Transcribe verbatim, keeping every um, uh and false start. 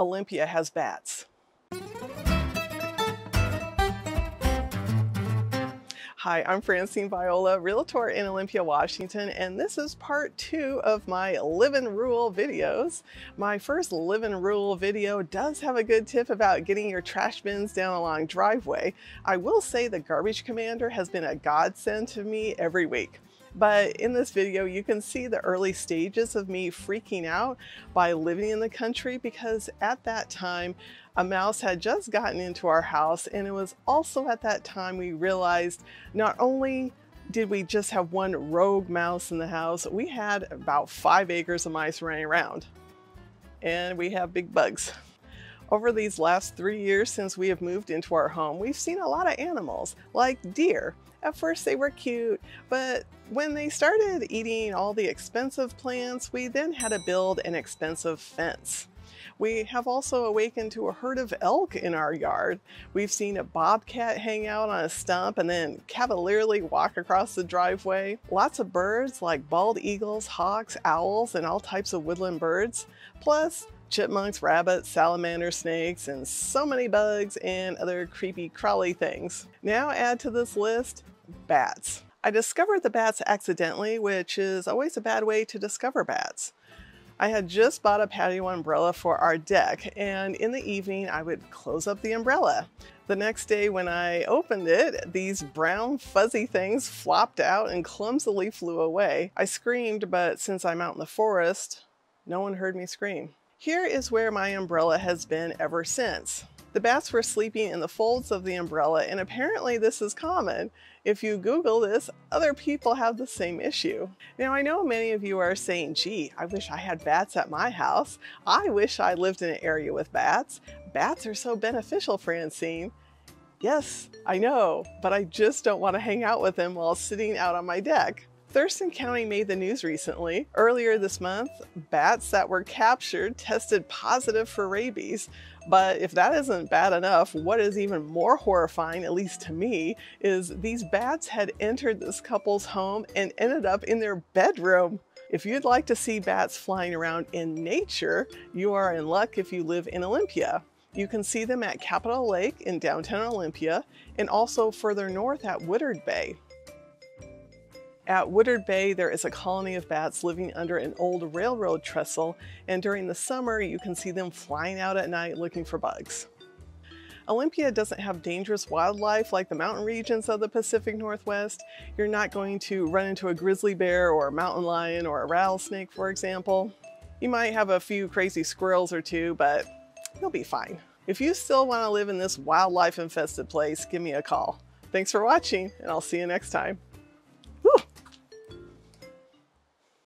Olympia has bats. Hi, I'm Francine Viola, Realtor in Olympia, Washington, and this is part two of my Livin' Rural videos. My first Livin' Rural video does have a good tip about getting your trash bins down a long driveway. I will say the Garbage Commander has been a godsend to me every week. But in this video, you can see the early stages of me freaking out by living in the country, because at that time, a mouse had just gotten into our house. And it was also at that time we realized not only did we just have one rogue mouse in the house, we had about five acres of mice running around, and we have big bugs. Over these last three years since we have moved into our home, we've seen a lot of animals, like deer. At first they were cute, but when they started eating all the expensive plants, we then had to build an expensive fence. We have also awakened to a herd of elk in our yard. We've seen a bobcat hang out on a stump and then cavalierly walk across the driveway. Lots of birds like bald eagles, hawks, owls, and all types of woodland birds. Plus, chipmunks, rabbits, salamanders, snakes, and so many bugs and other creepy crawly things. Now add to this list, bats. I discovered the bats accidentally, which is always a bad way to discover bats. I had just bought a patio umbrella for our deck, and in the evening I would close up the umbrella. The next day when I opened it, these brown fuzzy things flopped out and clumsily flew away. I screamed, but since I'm out in the forest, no one heard me scream. Here is where my umbrella has been ever since. The bats were sleeping in the folds of the umbrella, and apparently this is common. If you Google this, other people have the same issue. Now I know many of you are saying, gee, I wish I had bats at my house. I wish I lived in an area with bats. Bats are so beneficial, Francine. Yes, I know, but I just don't want to hang out with them while sitting out on my deck. Thurston County made the news recently. Earlier this month, bats that were captured tested positive for rabies. But if that isn't bad enough, what is even more horrifying, at least to me, is these bats had entered this couple's home and ended up in their bedroom. If you'd like to see bats flying around in nature, you are in luck if you live in Olympia. You can see them at Capitol Lake in downtown Olympia, and also further north at Woodard Bay. At Woodard Bay, there is a colony of bats living under an old railroad trestle, and during the summer, you can see them flying out at night looking for bugs. Olympia doesn't have dangerous wildlife like the mountain regions of the Pacific Northwest. You're not going to run into a grizzly bear or a mountain lion or a rattlesnake, for example. You might have a few crazy squirrels or two, but you'll be fine. If you still want to live in this wildlife-infested place, give me a call. Thanks for watching, and I'll see you next time.